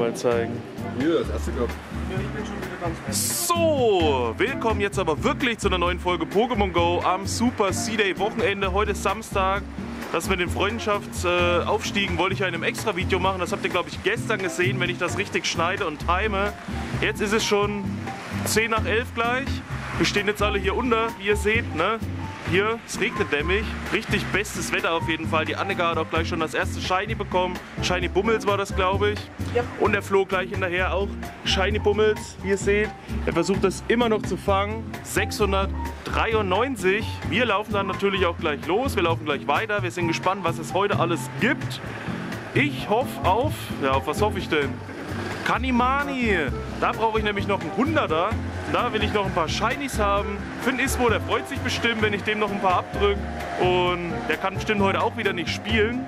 Mal zeigen. Ja, das erste Kopf. So, willkommen jetzt aber wirklich zu einer neuen Folge Pokémon GO am Super-C-Day Wochenende. Heute ist Samstag. Das mit den Freundschaftsaufstiegen wollte ich ja in einem extra Video machen. Das habt ihr, glaube ich, gestern gesehen, wenn ich das richtig schneide und time. Jetzt ist es schon 10 nach 11 gleich. Wir stehen jetzt alle hier unter, wie ihr seht, ne? Hier, es regnet nämlich. Richtig bestes Wetter auf jeden Fall. Die Annika hat auch gleich schon das erste Shiny bekommen. Shiny Bummels war das, glaube ich. Ja. Und der Flo gleich hinterher auch. Shiny Bummels, wie ihr seht. Er versucht das immer noch zu fangen. 693. Wir laufen dann natürlich auch gleich los. Wir laufen gleich weiter. Wir sind gespannt, was es heute alles gibt. Ich hoffe auf... Ja, auf was hoffe ich denn? Kanimani. Da brauche ich nämlich noch einen 100er. Da will ich noch ein paar Shinies haben. Finn Ismo, der freut sich bestimmt, wenn ich dem noch ein paar abdrücke. Und der kann bestimmt heute auch wieder nicht spielen.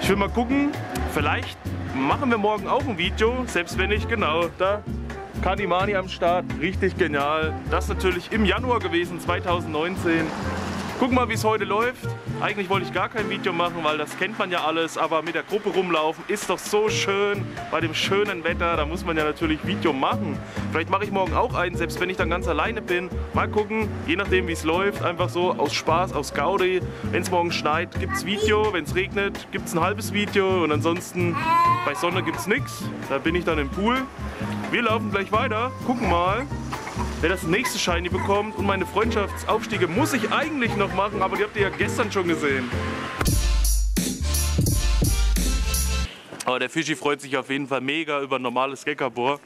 Ich will mal gucken. Vielleicht machen wir morgen auch ein Video. Selbst wenn nicht, genau. Da Kanimani am Start. Richtig genial. Das natürlich im Januar gewesen, 2019. Guck mal, wie es heute läuft. Eigentlich wollte ich gar kein Video machen, weil das kennt man ja alles. Aber mit der Gruppe rumlaufen ist doch so schön. Bei dem schönen Wetter, da muss man ja natürlich Video machen. Vielleicht mache ich morgen auch einen, selbst wenn ich dann ganz alleine bin. Mal gucken, je nachdem wie es läuft. Einfach so aus Spaß, aus Gaudi. Wenn es morgen schneit, gibt es Video. Wenn es regnet, gibt es ein halbes Video. Und ansonsten, bei Sonne gibt es nichts. Da bin ich dann im Pool. Wir laufen gleich weiter. Gucken mal, wer das nächste Shiny bekommt. Und meine Freundschaftsaufstiege muss ich eigentlich noch machen, aber die habt ihr ja gestern schon gesehen. Aber der Fischi freut sich auf jeden Fall mega über ein normales Geckabor,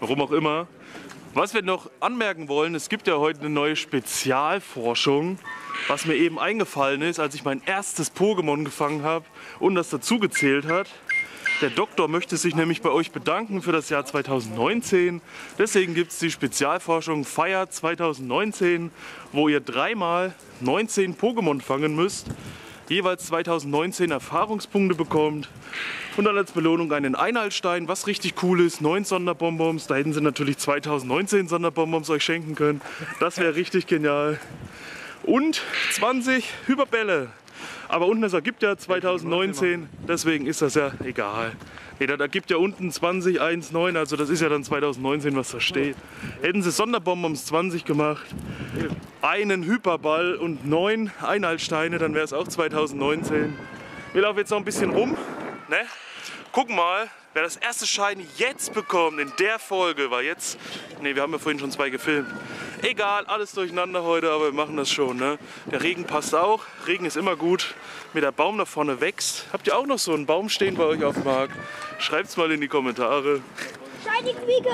warum auch immer. Was wir noch anmerken wollen, es gibt ja heute eine neue Spezialforschung, was mir eben eingefallen ist, als ich mein erstes Pokémon gefangen habe und das dazu gezählt hat. Der Doktor möchte sich nämlich bei euch bedanken für das Jahr 2019. Deswegen gibt es die Spezialforschung Feier 2019, wo ihr dreimal 19 Pokémon fangen müsst, jeweils 2019 Erfahrungspunkte bekommt und dann als Belohnung einen Einheitsstein, was richtig cool ist, 9 Sonderbonbons. Da hätten sie natürlich 2019 Sonderbonbons euch schenken können. Das wäre richtig genial. Und 20 Hyperbälle. Aber unten, das ergibt ja 2019, deswegen ist das ja egal. Nee, da ergibt ja unten 2019, also das ist ja dann 2019, was da steht. Hätten sie Sonderbomben ums 20 gemacht, einen Hyperball und 9 Einheitssteine, dann wäre es auch 2019. Wir laufen jetzt noch ein bisschen rum, ne? Gucken mal, wer das erste Shiny jetzt bekommt in der Folge, weil jetzt... Ne, wir haben ja vorhin schon 2 gefilmt. Egal, alles durcheinander heute, aber wir machen das schon, ne? Der Regen passt auch. Regen ist immer gut. Mit der Baum da vorne wächst. Habt ihr auch noch so einen Baum stehen bei euch auf dem Markt? Schreibt's mal in die Kommentare. Shiny Quiekel,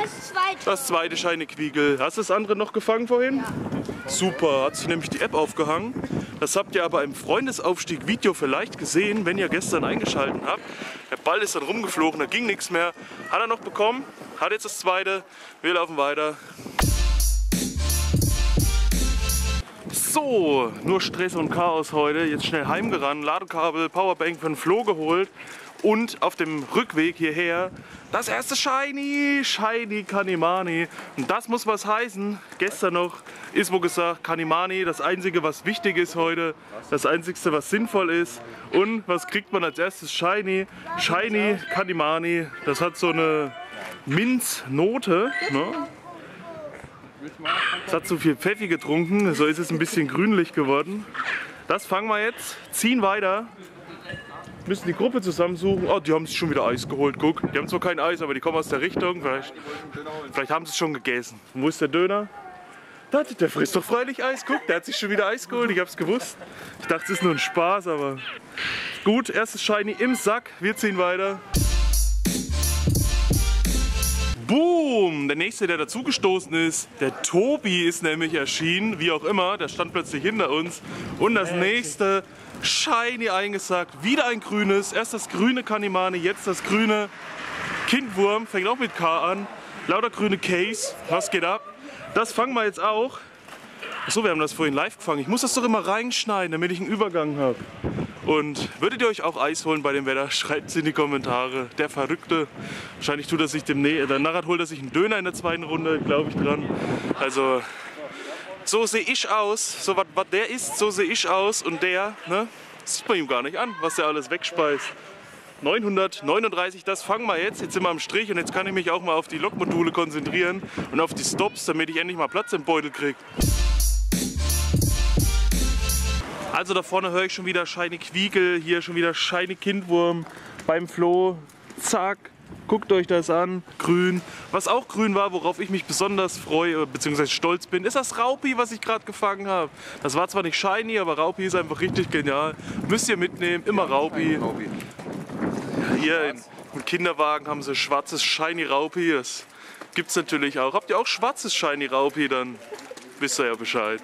das zweite. Das zweite Shiny Quiekel. Hast du das andere noch gefangen vorhin? Ja. Super, hat sich nämlich die App aufgehangen. Das habt ihr aber im Freundesaufstieg-Video vielleicht gesehen, wenn ihr gestern eingeschaltet habt. Der Ball ist dann rumgeflogen, da ging nichts mehr. Hat er noch bekommen, hat jetzt das zweite. Wir laufen weiter. So, nur Stress und Chaos heute. Jetzt schnell heimgerannt, Ladekabel, Powerbank für den Flo geholt und auf dem Rückweg hierher das erste Shiny, Shiny Kanimani. Und das muss was heißen. Gestern noch ist wo gesagt, Kanimani, das Einzige, was wichtig ist heute, das Einzige, was sinnvoll ist. Und was kriegt man als erstes Shiny? Shiny Kanimani, das hat so eine Minznote, ne? Es hat zu viel Pfeffi getrunken, so ist es ein bisschen grünlich geworden. Das fangen wir jetzt, ziehen weiter, müssen die Gruppe zusammensuchen. Oh, die haben sich schon wieder Eis geholt, guck. Die haben zwar kein Eis, aber die kommen aus der Richtung. Vielleicht haben sie es schon gegessen. Und wo ist der Döner? Der frisst doch freilich Eis, guck, der hat sich schon wieder Eis geholt, ich hab's gewusst. Ich dachte, es ist nur ein Spaß, aber... Gut, erstes Shiny im Sack, wir ziehen weiter. Boom! Der nächste, der dazugestoßen ist, der Tobi ist nämlich erschienen, wie auch immer. Der stand plötzlich hinter uns. Und das nächste, Shiny eingesackt, wieder ein grünes. Erst das grüne Kanimani, jetzt das grüne Kindwurm. Fängt auch mit K an. Lauter grüne Case. Was geht ab? Das fangen wir jetzt auch. Achso, wir haben das vorhin live gefangen. Ich muss das doch immer reinschneiden, damit ich einen Übergang habe. Und würdet ihr euch auch Eis holen bei dem Wetter? Schreibt es in die Kommentare. Der Verrückte. Wahrscheinlich tut er sich demnächst. Der Narrat holt er sich einen Döner in der zweiten Runde, glaube ich, dran. Also, so sehe ich aus. So, was der isst, so sehe ich aus. Und der, ne? Das sieht man ihm gar nicht an, was der alles wegspeist. 939, das fangen wir jetzt. Jetzt sind wir am Strich und jetzt kann ich mich auch mal auf die Lokmodule konzentrieren und auf die Stops, damit ich endlich mal Platz im Beutel kriege. Also da vorne höre ich schon wieder Shiny Quiekel, hier schon wieder Shiny Kindwurm beim Floh. Zack, guckt euch das an. Grün. Was auch grün war, worauf ich mich besonders freue bzw. stolz bin, ist das Raupi, was ich gerade gefangen habe. Das war zwar nicht Shiny, aber Raupi ist einfach richtig genial. Müsst ihr mitnehmen, immer ja, Raupi. Hier im Kinderwagen haben sie schwarzes Shiny Raupi. Das gibt es natürlich auch. Habt ihr auch schwarzes Shiny Raupi, dann wisst ihr ja Bescheid.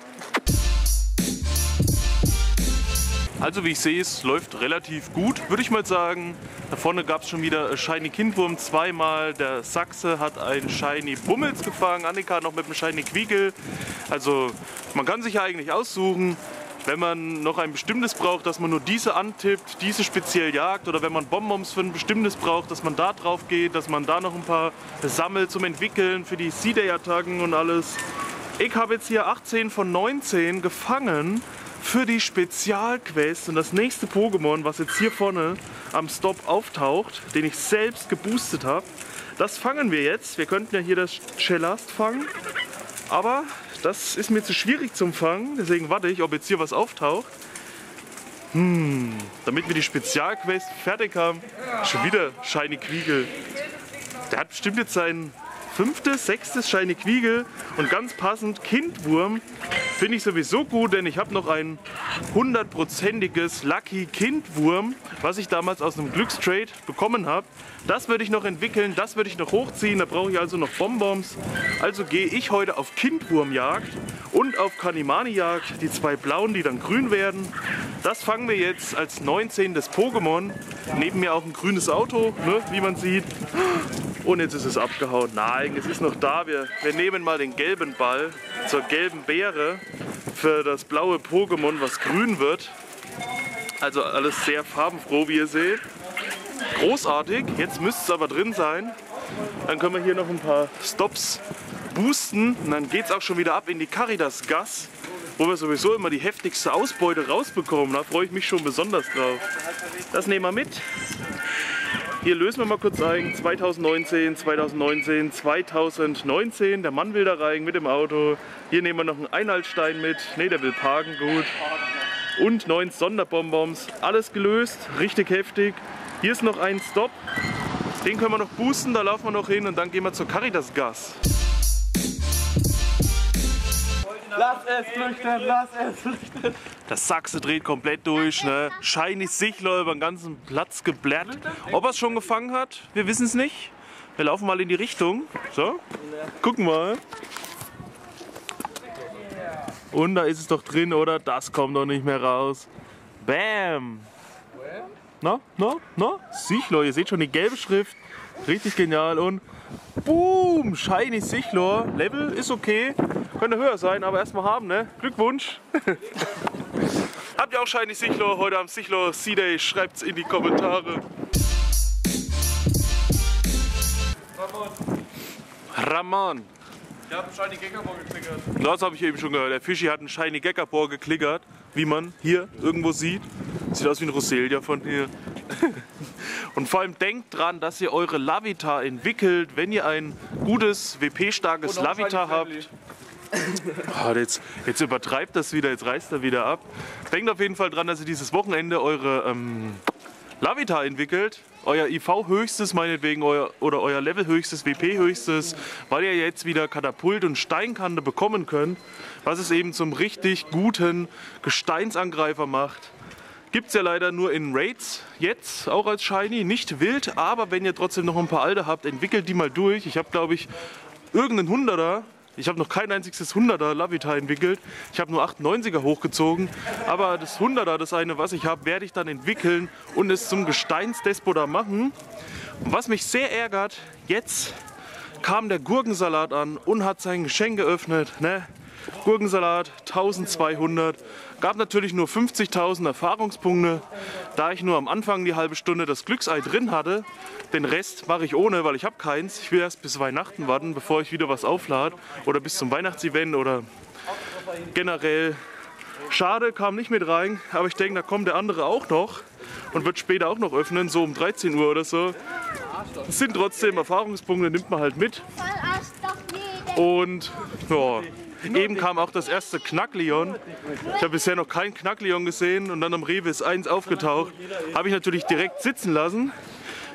Also wie ich sehe, es läuft relativ gut, würde ich mal sagen. Da vorne gab es schon wieder Shiny Kindwurm zweimal. Der Sachse hat einen Shiny Bummels gefangen, Annika noch mit einem Shiny Quiekel. Also man kann sich ja eigentlich aussuchen, wenn man noch ein bestimmtes braucht, dass man nur diese antippt, diese speziell jagt. Oder wenn man Bonbons für ein bestimmtes braucht, dass man da drauf geht, dass man da noch ein paar sammelt zum Entwickeln für die C-Day-Attacken und alles. Ich habe jetzt hier 18 von 19 gefangen für die Spezialquest und das nächste Pokémon, was jetzt hier vorne am Stop auftaucht, den ich selbst geboostet habe, das fangen wir jetzt. Wir könnten ja hier das Shellast fangen, aber das ist mir zu schwierig zum Fangen, deswegen warte ich, ob jetzt hier was auftaucht. Damit wir die Spezialquest fertig haben, schon wieder Shiny Quiekel. Der hat bestimmt jetzt sein fünftes, sechstes Shiny Quiekel und ganz passend Kindwurm. Finde ich sowieso gut, denn ich habe noch ein 100%iges Lucky Kindwurm, was ich damals aus einem Glückstrade bekommen habe. Das würde ich noch entwickeln, das würde ich noch hochziehen, da brauche ich also noch Bonbons. Also gehe ich heute auf Kindwurmjagd und auf Kanimani-Jagd, die zwei blauen, die dann grün werden. Das fangen wir jetzt als 19. Pokémon. Neben mir auch ein grünes Auto, ne, wie man sieht. Und jetzt ist es abgehauen. Nein, es ist noch da. Wir nehmen mal den gelben Ball zur gelben Beere für das blaue Pokémon, was grün wird. Also alles sehr farbenfroh, wie ihr seht. Großartig. Jetzt müsste es aber drin sein. Dann können wir hier noch ein paar Stops boosten. Und dann geht es auch schon wieder ab in die Caritas-Gas, wo wir sowieso immer die heftigste Ausbeute rausbekommen. Da freue ich mich schon besonders drauf. Das nehmen wir mit. Hier lösen wir mal kurz ein, 2019, 2019, 2019, der Mann will da rein mit dem Auto. Hier nehmen wir noch einen Einhaltstein mit, ne, der will parken, gut. Und 9 Sonderbonbons, alles gelöst, richtig heftig. Hier ist noch ein Stop, den können wir noch boosten, da laufen wir noch hin und dann gehen wir zur Caritas-Gas. Lass es flüchten, lass es flüchten. Das Sachse dreht komplett durch, ne? Shiny Sichlor über den ganzen Platz geblärt. Ob er es schon gefangen hat, wir wissen es nicht. Wir laufen mal in die Richtung. So, gucken mal. Und da ist es doch drin, oder? Das kommt doch nicht mehr raus. Bam! Na, na, na? Sichlor, ihr seht schon die gelbe Schrift. Richtig genial und boom! Shiny Sichlor. Level ist okay. Könnte höher sein, aber erstmal haben, ne? Glückwunsch! Habt ihr auch Shiny Sichlor heute am Sichlor-C-Day? Schreibt's in die Kommentare. Ramon. Ich habe einen Shiny Geckabor geklickert. Das habe ich eben schon gehört. Der Fischi hat einen Shiny Geckabor geklickert, wie man hier irgendwo sieht. Sieht aus wie ein Roselia von hier. Und vor allem denkt dran, dass ihr eure Lavita entwickelt, wenn ihr ein gutes, WP-starkes Lavita habt. Oh, jetzt übertreibt das wieder, jetzt reißt er wieder ab. Denkt auf jeden Fall dran, dass ihr dieses Wochenende eure Lavita entwickelt. Euer IV höchstes meinetwegen oder euer Level höchstes, WP höchstes, weil ihr jetzt wieder Katapult und Steinkante bekommen könnt, was es eben zum richtig guten Gesteinsangreifer macht. Gibt es ja leider nur in Raids, jetzt auch als Shiny, nicht wild, aber wenn ihr trotzdem noch ein paar alte habt, entwickelt die mal durch. Ich habe, glaube ich, irgendeinen 100er, ich habe noch kein einziges 100er Lavita entwickelt, ich habe nur 98er hochgezogen, aber das 100er, das eine, was ich habe, werde ich dann entwickeln und es zum Gesteinsdespoter machen. Und was mich sehr ärgert, jetzt kam der Gurkensalat an und hat sein Geschenk geöffnet, ne? Gurkensalat 1200, gab natürlich nur 50.000 Erfahrungspunkte, da ich nur am Anfang die halbe Stunde das Glücksei drin hatte. Den Rest mache ich ohne, weil ich habe keins. Ich will erst bis Weihnachten warten, bevor ich wieder was auflade oder bis zum Weihnachtsevent oder generell. Schade, kam nicht mit rein, aber ich denke, da kommt der andere auch noch. und wird später auch noch öffnen, so um 13 Uhr oder so. Das sind trotzdem Erfahrungspunkte, nimmt man halt mit. Und ja, eben kam auch das erste Knackleon. Ich habe bisher noch keinen Knackleon gesehen und dann am Rewe ist eins aufgetaucht. Habe ich natürlich direkt sitzen lassen,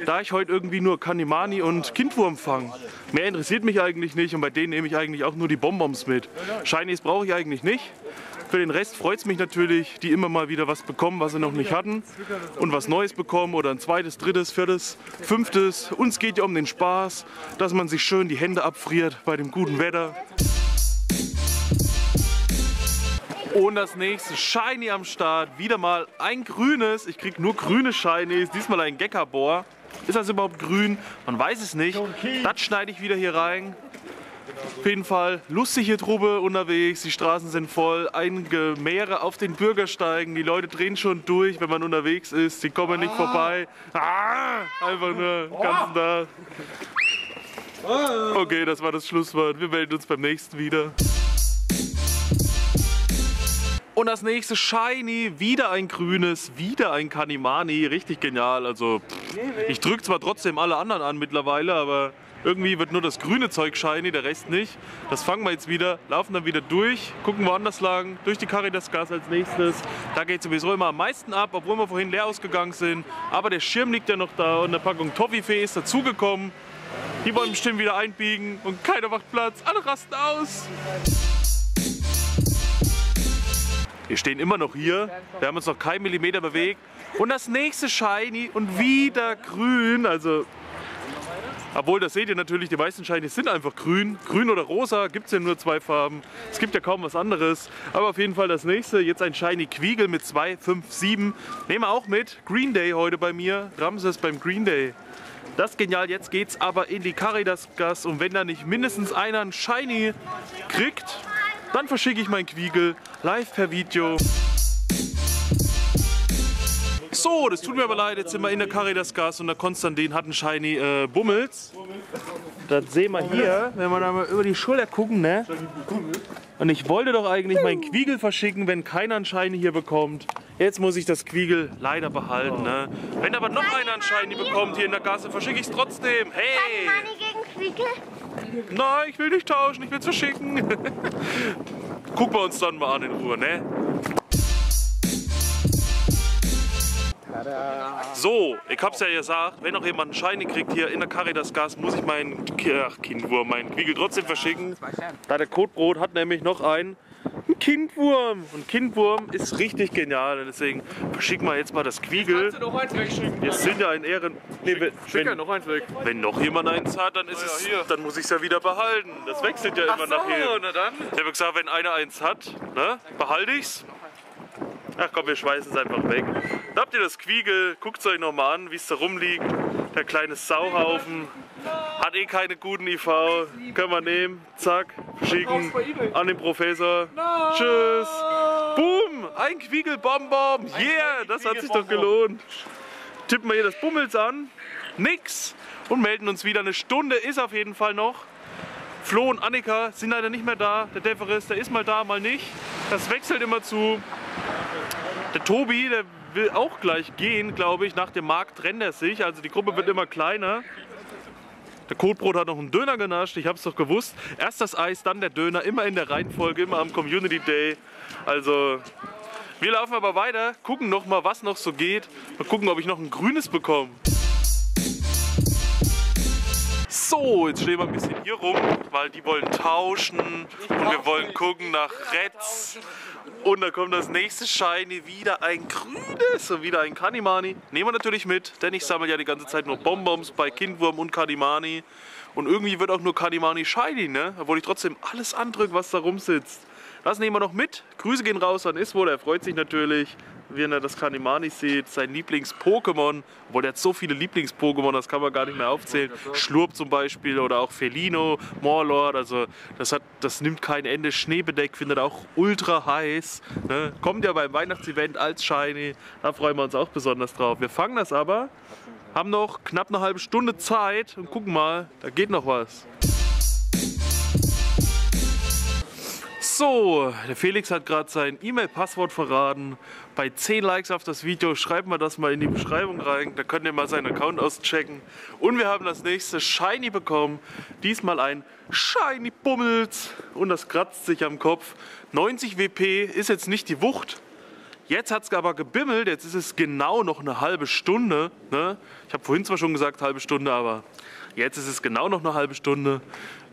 da ich heute irgendwie nur Kanimani und Kindwurm fange. Mehr interessiert mich eigentlich nicht und bei denen nehme ich eigentlich auch nur die Bonbons mit. Shinies brauche ich eigentlich nicht. Für den Rest freut es mich natürlich, die immer mal wieder was bekommen, was sie noch nicht hatten und was Neues bekommen oder ein zweites, drittes, viertes, fünftes. Uns geht ja um den Spaß, dass man sich schön die Hände abfriert bei dem guten Wetter. Und das nächste Shiny am Start, wieder mal ein grünes, ich krieg nur grüne Shinies, diesmal ein Geckabor. Ist das überhaupt grün? Man weiß es nicht. Das schneide ich wieder hier rein. Auf jeden Fall lustige Truppe unterwegs, die Straßen sind voll, einige Meere auf den Bürgersteigen, die Leute drehen schon durch, wenn man unterwegs ist, die kommen nicht vorbei. Ah, einfach nur den ganzen Tag. Okay, das war das Schlusswort, wir melden uns beim nächsten wieder. Und das nächste Shiny, wieder ein grünes, wieder ein Kanimani, richtig genial. Also ich drücke zwar trotzdem alle anderen an mittlerweile, aber irgendwie wird nur das grüne Zeug shiny, der Rest nicht. Das fangen wir jetzt wieder, laufen dann wieder durch, gucken woanders lang, durch die Caritasgas als nächstes. Da geht sowieso immer am meisten ab, obwohl wir vorhin leer ausgegangen sind. Aber der Schirm liegt ja noch da und eine Packung Toffifee ist dazugekommen. Die wollen bestimmt wieder einbiegen und keiner macht Platz, alle rasten aus. Wir stehen immer noch hier, wir haben uns noch keinen Millimeter bewegt. Und das nächste Shiny und wieder grün, also... Obwohl, das seht ihr natürlich, die meisten Shinies sind einfach grün. Grün oder rosa gibt es ja nur zwei Farben. Es gibt ja kaum was anderes. Aber auf jeden Fall das nächste, jetzt ein Shiny Quiekel mit 257. Nehmen wir auch mit. Green Day heute bei mir. Ramses beim Green Day. Das ist genial, jetzt geht's aber in die Caritasgas. Und wenn da nicht mindestens einer ein Shiny kriegt, dann verschicke ich mein Quiekel live per Video. So, das tut mir aber leid, jetzt sind wir in der Caritasgas und der Konstantin hat einen Shiny Bummels. Das sehen wir hier, wenn wir da mal über die Schulter gucken, ne? Und ich wollte doch eigentlich meinen Quiekel verschicken, wenn keiner einen Shiny hier bekommt. Jetzt muss ich das Quiekel leider behalten, ne? Wenn aber noch einer einen Shiny bekommt hier in der Gasse, verschicke ich es trotzdem. Hey! Shiny gegen Quiekel? Nein, ich will nicht tauschen, ich will es verschicken. Gucken wir uns dann mal an in Ruhe, ne? So, ich hab's ja gesagt, wenn noch jemand einen Shiny kriegt hier in der Caritasgas, muss ich meinen Kindwurm, meinen Quiekel trotzdem verschicken. Da der Kotbrot hat nämlich noch einen Kindwurm. Und Kindwurm ist richtig genial, deswegen verschicken wir jetzt mal das Quiekel. Wir sind ja in Ehren... Nee, wenn noch jemand eins hat, dann ist es, dann muss ich es ja wieder behalten. Das wechselt ja immer nachher. Ich habe gesagt, wenn einer eins hat, ne, behalte ich's. Ach komm, wir schmeißen es einfach weg. Da habt ihr das Quiekel, guckt es euch nochmal an, wie es da rumliegt. Der kleine Sauhaufen. Hat eh keine guten IV. Können wir nehmen, zack, schicken an den Professor. No. Tschüss. Boom, ein Quiekel-Bonbon. Yeah, das hat sich doch gelohnt. Tippen wir hier das Bummels an. Nix. Und melden uns wieder. Eine Stunde ist auf jeden Fall noch. Flo und Annika sind leider nicht mehr da. Der Deverest, der ist mal da, mal nicht. Das wechselt immer zu. Der Tobi, der will auch gleich gehen, glaube ich. Nach dem Markt trennt er sich. Also die Gruppe wird immer kleiner. Der Kotbrot hat noch einen Döner genascht. Ich habe es doch gewusst. Erst das Eis, dann der Döner. Immer in der Reihenfolge, immer am Community Day. Also wir laufen aber weiter. Gucken noch mal, was noch so geht. Mal gucken, ob ich noch ein grünes bekomme. So, jetzt stehen wir ein bisschen hier rum, weil die wollen tauschen und wir wollen gucken nach rechts. Und da kommt das nächste Shiny, wieder ein grünes und wieder ein Kanimani. Nehmen wir natürlich mit, denn ich sammle ja die ganze Zeit nur Bonbons bei Kindwurm und Kanimani. Und irgendwie wird auch nur Kanimani shiny, ne? Obwohl ich trotzdem alles andrücke, was da rumsitzt. Das nehmen wir noch mit. Grüße gehen raus an Iswo, der freut sich natürlich, wenn er das Kanimani sieht, sein Lieblings-Pokémon. Obwohl, der hat so viele Lieblings-Pokémon, das kann man gar nicht mehr aufzählen. Schlurp zum Beispiel oder auch Felino, Morlord, also das nimmt kein Ende. Schneebedeck findet auch ultra heiß, ne? Kommt ja beim Weihnachtsevent als Shiny, da freuen wir uns auch besonders drauf. Wir fangen das aber, haben noch knapp eine halbe Stunde Zeit und gucken mal, da geht noch was. So, der Felix hat gerade sein E-Mail-Passwort verraten. Bei 10 Likes auf das Video schreiben wir das mal in die Beschreibung rein. Da könnt ihr mal seinen Account auschecken. Und wir haben das nächste Shiny bekommen. Diesmal ein Shiny Bummels. Und das kratzt sich am Kopf. 90 WP ist jetzt nicht die Wucht. Jetzt hat es aber gebimmelt. Jetzt ist es genau noch eine halbe Stunde. Ne? Ich habe vorhin zwar schon gesagt, halbe Stunde, aber jetzt ist es genau noch eine halbe Stunde.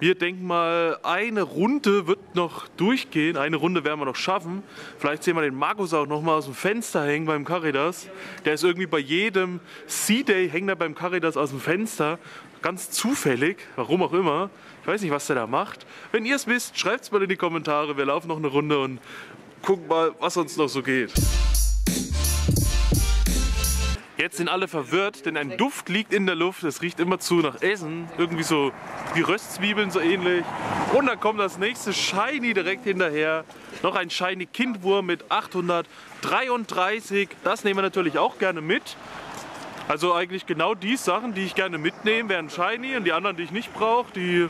Wir denken mal, eine Runde wird noch durchgehen. Eine Runde werden wir noch schaffen. Vielleicht sehen wir den Markus auch noch mal aus dem Fenster hängen beim Caridas. Der ist irgendwie bei jedem C-Day hängt er beim Caridas aus dem Fenster. Ganz zufällig, warum auch immer. Ich weiß nicht, was der da macht. Wenn ihr es wisst, schreibt es mal in die Kommentare. Wir laufen noch eine Runde und gucken mal, was uns noch so geht. Jetzt sind alle verwirrt, denn ein Duft liegt in der Luft. Es riecht immerzu nach Essen. Irgendwie so wie Röstzwiebeln, so ähnlich. Und dann kommt das nächste Shiny direkt hinterher. Noch ein Shiny Kindwurm mit 833. Das nehmen wir natürlich auch gerne mit. Also eigentlich genau die Sachen, die ich gerne mitnehme, werden Shiny. Und die anderen, die ich nicht brauche, die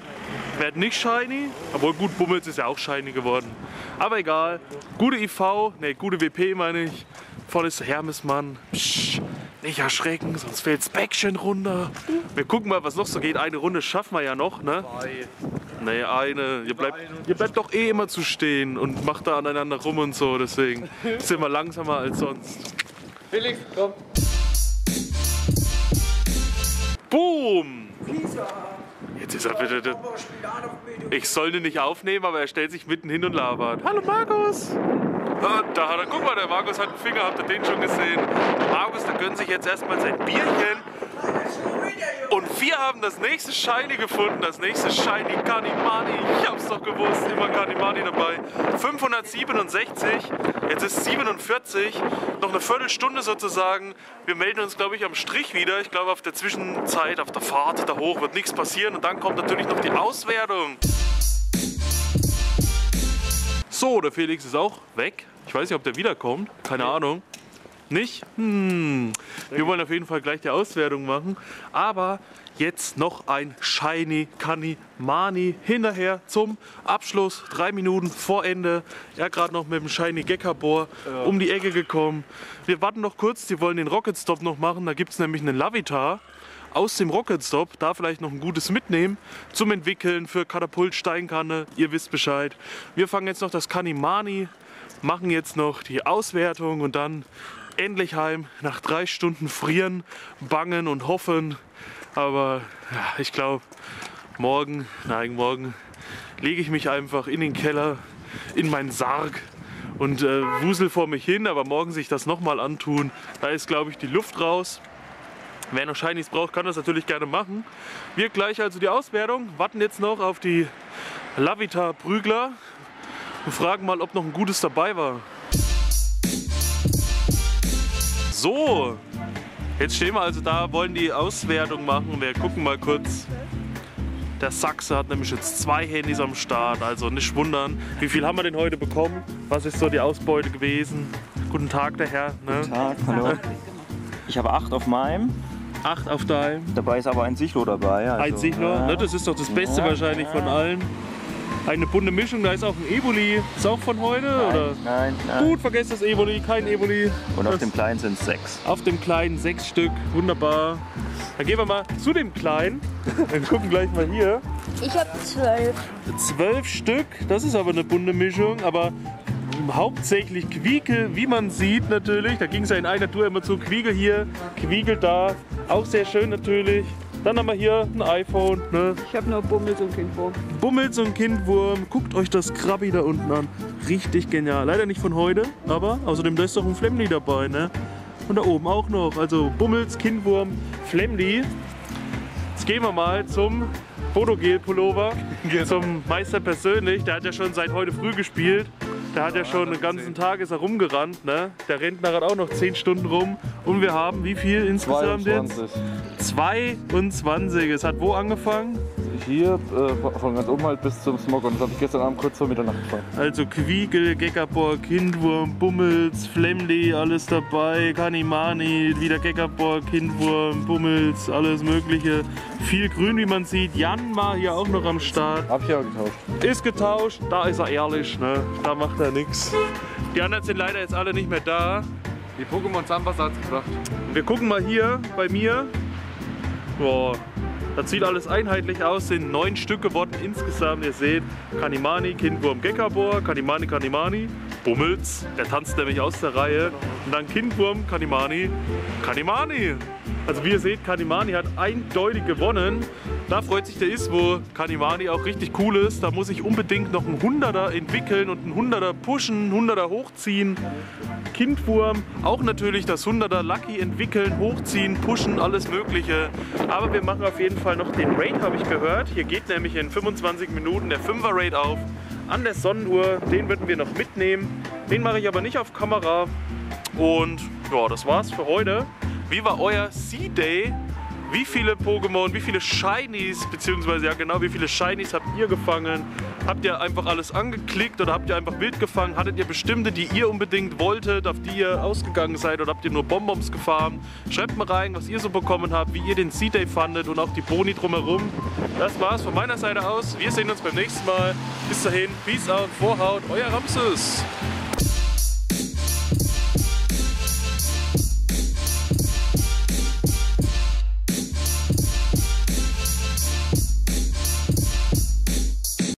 werden nicht Shiny. Obwohl, gut, Bummels ist ja auch Shiny geworden. Aber egal. Gute IV, ne, gute WP meine ich. Volles Hermesmann. Psch. Nicht erschrecken, sonst fällt das Päckchen runter. Wir gucken mal, was noch so geht. Eine Runde schaffen wir ja noch, ne? Nee, eine. Ihr bleibt doch eh immer zu stehen und macht da aneinander rum und so. Deswegen sind wir langsamer als sonst. Felix, komm. Boom! Jetzt ist er bitte. Ich sollte nicht aufnehmen, aber er stellt sich mitten hin und labert. Hallo Markus! Und da hat er, guck mal, der Markus hat einen Finger, habt ihr den schon gesehen? Markus, der gönnt sich jetzt erstmal sein Bierchen. Und wir haben das nächste Shiny gefunden, das nächste Shiny Kanimani. Ich hab's doch gewusst, immer Kanimani dabei. 567, jetzt ist 47, noch eine Viertelstunde sozusagen. Wir melden uns, glaube ich, am Strich wieder. Ich glaube, auf der Zwischenzeit, auf der Fahrt da hoch wird nichts passieren. Und dann kommt natürlich noch die Auswertung. So, der Felix ist auch weg. Ich weiß nicht, ob der wiederkommt. Keine Ahnung. Nicht? Hm. Wir wollen auf jeden Fall gleich die Auswertung machen. Aber jetzt noch ein Shiny Kanimani hinterher zum Abschluss. 3 Minuten vor Ende. Ja, gerade noch mit dem Shiny Geckabor um die Ecke gekommen. Wir warten noch kurz. Die wollen den Rocket Stop noch machen. Da gibt es nämlich einen Lavita. Aus dem Rocket Stop, da vielleicht noch ein gutes mitnehmen zum Entwickeln für Katapult, Steinkanne, ihr wisst Bescheid. Wir fangen jetzt noch das Kanimani, machen jetzt noch die Auswertung und dann endlich heim nach 3 Stunden frieren, bangen und hoffen. Aber ja, ich glaube, morgen lege ich mich einfach in den Keller, in meinen Sarg und wusel vor mich hin. Aber morgen sich das nochmal antun, da ist, glaube ich, die Luft raus. Wer noch Shinies braucht, kann das natürlich gerne machen. Wir gleich also die Auswertung, warten jetzt noch auf die Lavita-Prügler und fragen mal, ob noch ein gutes dabei war. So, jetzt stehen wir also da, wollen die Auswertung machen. Wir gucken mal kurz. Der Sachse hat nämlich jetzt 2 Handys am Start, also nicht wundern. Wie viel haben wir denn heute bekommen? Was ist so die Ausbeute gewesen? Guten Tag, der Herr. Ne? Guten Tag, hallo. Ich habe 8 auf meinem. 8 auf deinem. Dabei ist aber ein Sichlor dabei. Also, ein Sichlor, ja. Ne, das ist doch das Beste wahrscheinlich von allen. Eine bunte Mischung, da ist auch ein Evoli. Ist auch von heute? Nein, oder? Nein. Gut, vergesst das Evoli, kein Evoli. Und auf dem Kleinen sind es 6. Auf dem Kleinen 6 Stück, wunderbar. Dann gehen wir mal zu dem Kleinen. Wir gucken gleich mal hier. Ich habe 12. 12 Stück, das ist aber eine bunte Mischung, aber hauptsächlich Quiekel, wie man sieht natürlich. Da ging es ja in einer Tour immer zu. Quiekel hier, Quiekel da. Auch sehr schön natürlich. Dann haben wir hier ein iPhone. Ne? Ich habe noch Bummels und Kindwurm. Bummels und Kindwurm. Guckt euch das Krabby da unten an. Richtig genial. Leider nicht von heute, aber außerdem da ist doch ein Flemmli dabei. Ne? Und da oben auch noch. Also Bummels, Kindwurm, Flemmli. Jetzt gehen wir mal zum Fotogel-Pullover. Zum Meister persönlich. Der hat ja schon seit heute früh gespielt. Der hat ja schon den ganzen Tag ist er rumgerannt, ne? Der Rentner hat auch noch 10 Stunden rum. Und wir haben wie viel insgesamt 22. Jetzt? 22. Es hat wo angefangen? hier von ganz oben halt bis zum Smog, und das habe ich gestern Abend kurz vor Mitternacht gefahren. Also Quiekel, Geckabor, Kindwurm, Bummels, Flemmli, alles dabei, Kanimani, wieder Geckabor, Kindwurm, Bummels, alles mögliche. Viel Grün, wie man sieht. Jan war hier auch noch am Start. Hab ich auch getauscht. Ist getauscht, da ist er ehrlich, ne? Da macht er nichts. Die anderen sind leider jetzt alle nicht mehr da. Die Pokémon Zambas hat's gebracht. Wir gucken mal hier bei mir. Boah, das sieht alles einheitlich aus, sind 9 Stück geworden insgesamt. Ihr seht, Kanimani, Kindwurm, Geckabor, Kanimani, Kanimani, Bummels, der tanzt nämlich aus der Reihe. Und dann Kindwurm, Kanimani, Kanimani. Also wie ihr seht, Kanimani hat eindeutig gewonnen. Da freut sich der Iswo, Kanimani auch richtig cool ist. Da muss ich unbedingt noch einen 100er entwickeln und einen 100er pushen, einen 100er hochziehen. Kindwurm, auch natürlich das 100er Lucky entwickeln, hochziehen, pushen, alles mögliche. Aber wir machen auf jeden Fall noch den Raid, habe ich gehört. Hier geht nämlich in 25 Minuten der 5er Raid auf an der Sonnenuhr. Den würden wir noch mitnehmen. Den mache ich aber nicht auf Kamera. Und ja, das war's für heute. Wie war euer C-Day? Wie viele Pokémon, wie viele Shinies, beziehungsweise ja genau, wie viele Shinies habt ihr gefangen? Habt ihr einfach alles angeklickt oder habt ihr einfach wild gefangen? Hattet ihr bestimmte, die ihr unbedingt wolltet, auf die ihr ausgegangen seid, oder habt ihr nur Bonbons gefarmt? Schreibt mal rein, was ihr so bekommen habt, wie ihr den C-Day fandet und auch die Boni drumherum. Das war's von meiner Seite aus. Wir sehen uns beim nächsten Mal. Bis dahin, Peace out, Vorhaut, euer Ramses.